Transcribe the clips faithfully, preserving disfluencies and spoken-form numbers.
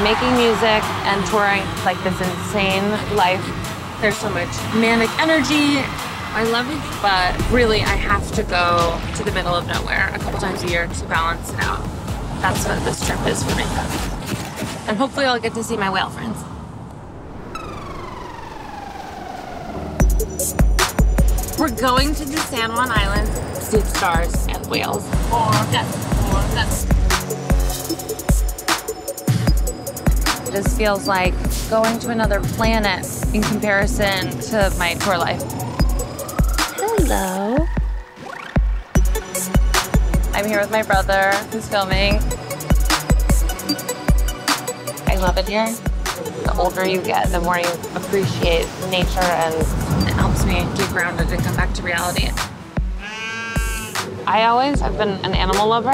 making music and touring. It's like this insane life. There's so much manic energy. I love it, but really I have to go to the middle of nowhere a couple times a year to balance it out. That's what this trip is for me. And hopefully I'll get to see my whale friends. We're going to the San Juan Islands, see the stars and whales. Or that's, or that's. It just feels like going to another planet in comparison to my tour life. Hello. I'm here with my brother who's filming. I love it here. The older you get, the more you appreciate nature, and it helps me get grounded and come back to reality. I always have been an animal lover.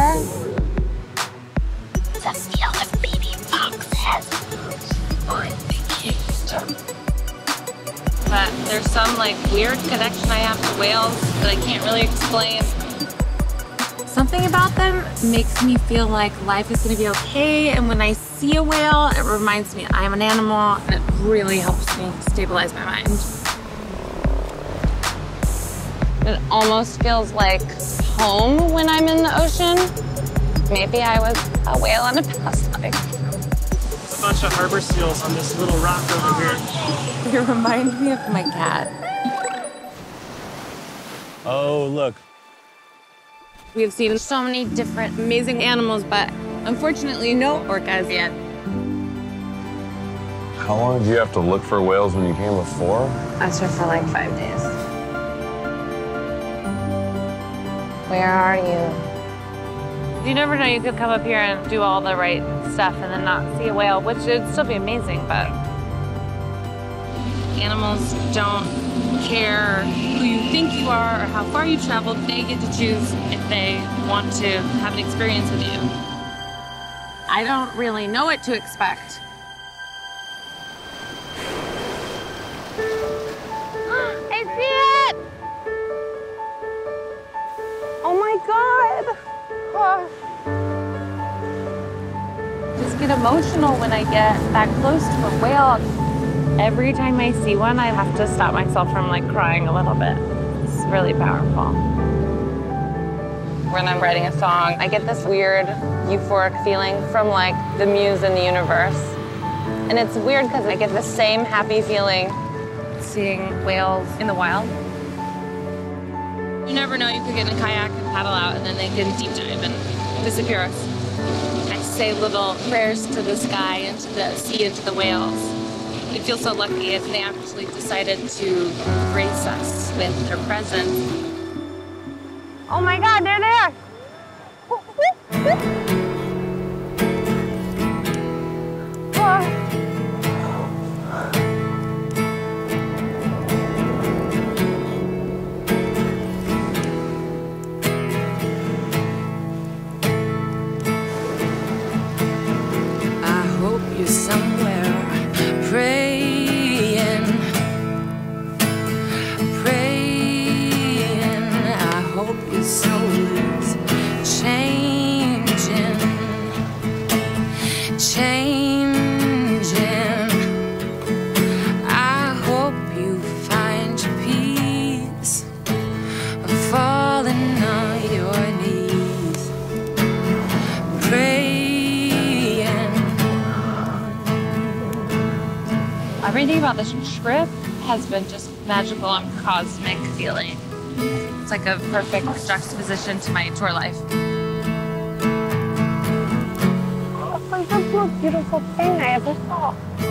The smell of baby foxes on the kingdom. But there's some like weird connection I have to whales that I can't really explain. Something about them makes me feel like life is gonna be okay, and when I see a whale, it reminds me I'm an animal, and it really helps me stabilize my mind. It almost feels like home when I'm in the ocean. Maybe I was a whale in a past life. A bunch of harbor seals on this little rock over here. You remind me of my cat. Oh, look. We've seen so many different amazing animals, but unfortunately no orcas yet. How long did you have to look for whales when you came before? I surfed for like five days. Where are you? You never know, you could come up here and do all the right stuff and then not see a whale, which would still be amazing, but animals don't care who you think you are or how far you traveled. They get to choose if they want to have an experience with you. I don't really know what to expect. I see it! Oh my God! Oh. I just get emotional when I get that close to a whale. Every time I see one, I have to stop myself from like crying a little bit. It's really powerful. When I'm writing a song, I get this weird euphoric feeling from like the muse in the universe. And it's weird because I get the same happy feeling seeing whales in the wild. You never know, you could get in a kayak and paddle out and then they can deep dive and disappear us. I say little prayers to the sky and to the sea and to the whales. We feel so lucky if they actually decided to grace us with their presence. Oh my God, they're there! I hope you're somewhere. Praying, praying, I hope your soul is changing, changing, I hope you find your peace, falling on your knees, praying. Everything about this trip has been just magical and cosmic feeling. It's like a perfect juxtaposition to my tour life. Oh, it's like the most beautiful thing I ever saw.